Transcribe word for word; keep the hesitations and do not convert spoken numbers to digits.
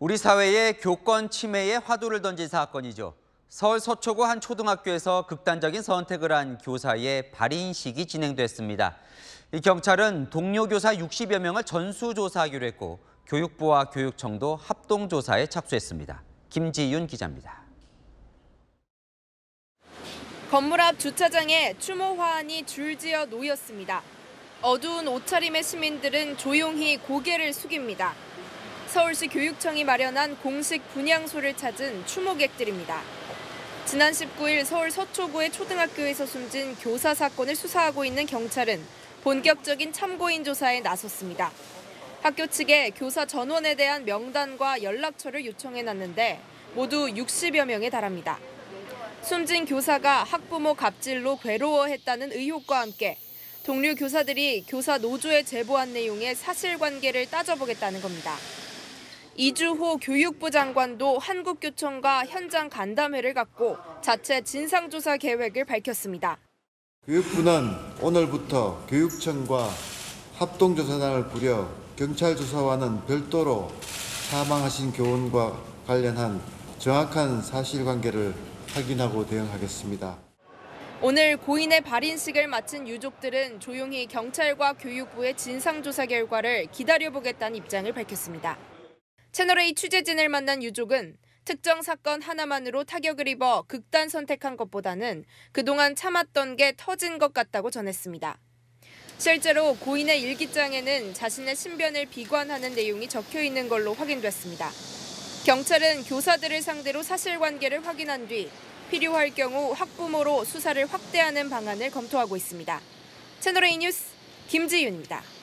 우리 사회의 교권 침해에 화두를 던진 사건이죠. 서울 서초구 한 초등학교에서 극단적인 선택을 한 교사의 발의인식이 진행됐습니다. 이 경찰은 동료 교사 육십여 명을 전수조사하기로 했고 교육부와 교육청도 합동조사에 착수했습니다. 김지윤 기자입니다. 건물 앞 주차장에 추모 화환이 줄지어 놓였습니다. 어두운 옷차림의 시민들은 조용히 고개를 숙입니다. 서울시 교육청이 마련한 공식 분향소를 찾은 추모객들입니다. 지난 십구일 서울 서초구의 초등학교에서 숨진 교사 사건을 수사하고 있는 경찰은 본격적인 참고인 조사에 나섰습니다. 학교 측에 교사 전원에 대한 명단과 연락처를 요청해놨는데 모두 육십여 명에 달합니다. 숨진 교사가 학부모 갑질로 괴로워했다는 의혹과 함께 동료 교사들이 교사 노조에 제보한 내용의 사실관계를 따져보겠다는 겁니다. 이주호 교육부 장관도 한국교총과 현장 간담회를 갖고 자체 진상조사 계획을 밝혔습니다. 교육부는 오늘부터 교육청과 합동조사단을 꾸려 경찰 조사와는 별도로 사망하신 교원과 관련한 정확한 사실관계를 확인하고 대응하겠습니다. 오늘 고인의 발인식을 마친 유족들은 조용히 경찰과 교육부의 진상조사 결과를 기다려보겠다는 입장을 밝혔습니다. 채널A 취재진을 만난 유족은 특정 사건 하나만으로 타격을 입어 극단 선택한 것보다는 그동안 참았던 게 터진 것 같다고 전했습니다. 실제로 고인의 일기장에는 자신의 신변을 비관하는 내용이 적혀 있는 걸로 확인됐습니다. 경찰은 교사들을 상대로 사실관계를 확인한 뒤 필요할 경우 학부모로 수사를 확대하는 방안을 검토하고 있습니다. 채널A 뉴스 김지윤입니다.